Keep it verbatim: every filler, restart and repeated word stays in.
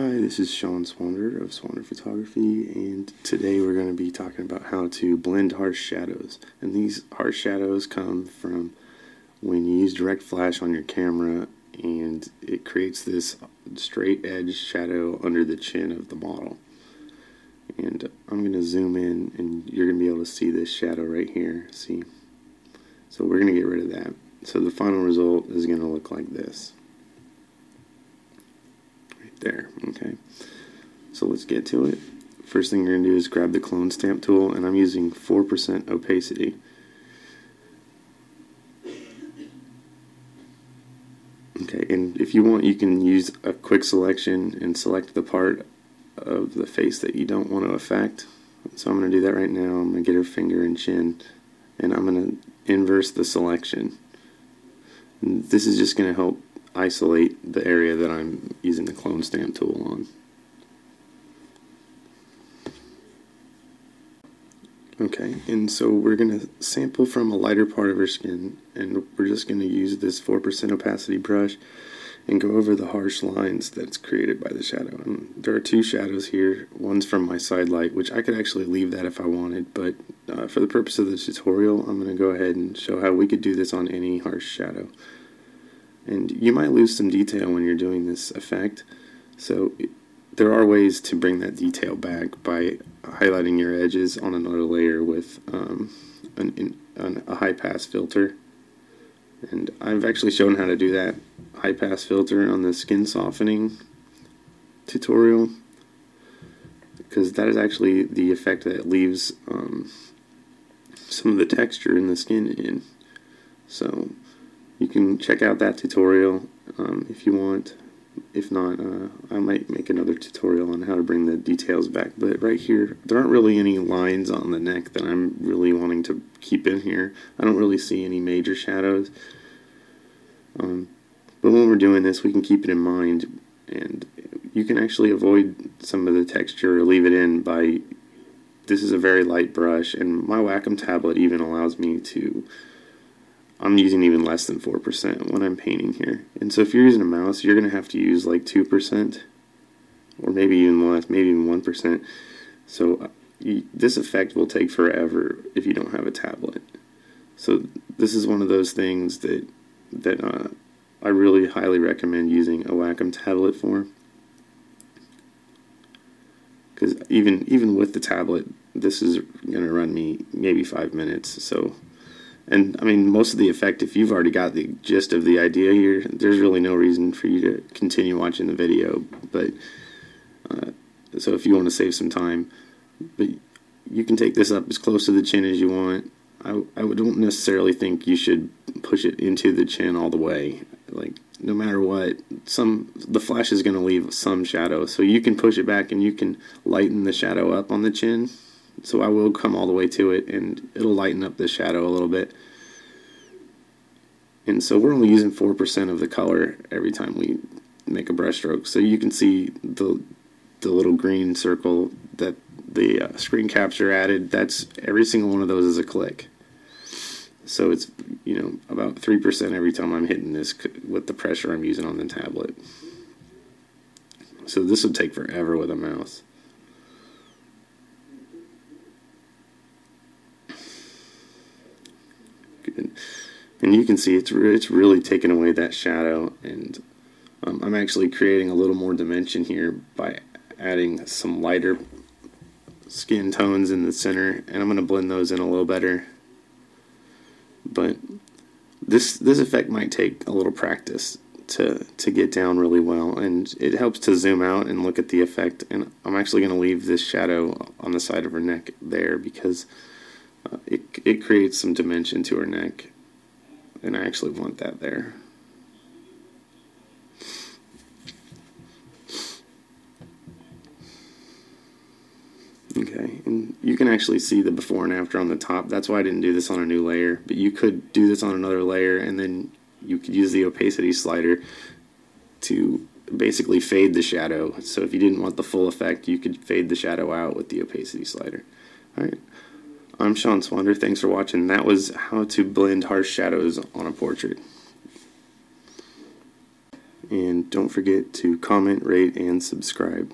Hi, this is Sean Swander of Swander Photography, and today we're going to be talking about how to blend harsh shadows. And these harsh shadows come from when you use direct flash on your camera and it creates this straight edge shadow under the chin of the model. And I'm going to zoom in and you're going to be able to see this shadow right here. See? So we're going to get rid of that. So the final result is going to look like this. There. Okay, so let's get to it. First thing you're going to do is grab the clone stamp tool, and I'm using four percent opacity. Okay, and if you want, you can use a quick selection and select the part of the face that you don't want to affect. So I'm going to do that right now. I'm going to get her finger and chin, and I'm going to inverse the selection. And this is just going to help isolate the area that I'm using the clone stamp tool on. Okay, and so we're going to sample from a lighter part of her skin, and we're just going to use this four percent opacity brush and go over the harsh lines that's created by the shadow. And there are two shadows here. One's from my side light, which I could actually leave that if I wanted, but uh, for the purpose of the tutorial, I'm going to go ahead and show how we could do this on any harsh shadow. And you might lose some detail when you're doing this effect, so there are ways to bring that detail back by highlighting your edges on another layer with um, an, an, a high-pass filter. And I've actually shown how to do that high-pass filter on the skin softening tutorial, because that is actually the effect that leaves um, some of the texture in the skin in. So you can check out that tutorial um, if you want. If not, uh, I might make another tutorial on how to bring the details back. But right here, there aren't really any lines on the neck that I'm really wanting to keep in here. I don't really see any major shadows. Um, but when we're doing this, we can keep it in mind. And you can actually avoid some of the texture or leave it in by... This is a very light brush, and my Wacom tablet even allows me to... I'm using even less than four percent when I'm painting here. And so if you're using a mouse, you're going to have to use like two percent, or maybe even less, maybe even one percent. So this effect will take forever if you don't have a tablet. So this is one of those things that, that uh, I really highly recommend using a Wacom tablet for. Because even, even with the tablet, this is going to run me maybe five minutes. So... And, I mean, most of the effect, if you've already got the gist of the idea here, there's really no reason for you to continue watching the video. But uh, so if you want to save some time, but you can take this up as close to the chin as you want. I, I don't necessarily think you should push it into the chin all the way. Like, no matter what, some the flash is going to leave some shadow. So you can push it back and you can lighten the shadow up on the chin. So I will come all the way to it, and it'll lighten up the shadow a little bit. And so we're only using four percent of the color every time we make a brush stroke. So you can see the, the little green circle that the uh, screen capture added. That's every single one of those is a click. So it's, you know, about three percent every time I'm hitting this with the pressure I'm using on the tablet. So this would take forever with a mouse. And you can see it's re it's really taking away that shadow, and um, I'm actually creating a little more dimension here by adding some lighter skin tones in the center, and I'm going to blend those in a little better. But this this effect might take a little practice to to get down really well, and it helps to zoom out and look at the effect. And I'm actually going to leave this shadow on the side of her neck there, because Uh, it, it creates some dimension to her neck, and I actually want that there. Okay, and you can actually see the before and after on the top. That's why I didn't do this on a new layer, but you could do this on another layer, and then you could use the opacity slider to basically fade the shadow. So if you didn't want the full effect, you could fade the shadow out with the opacity slider. Alright. I'm Sean Swander, thanks for watching. That was how to blend harsh shadows on a portrait. and don't forget to comment, rate, and subscribe.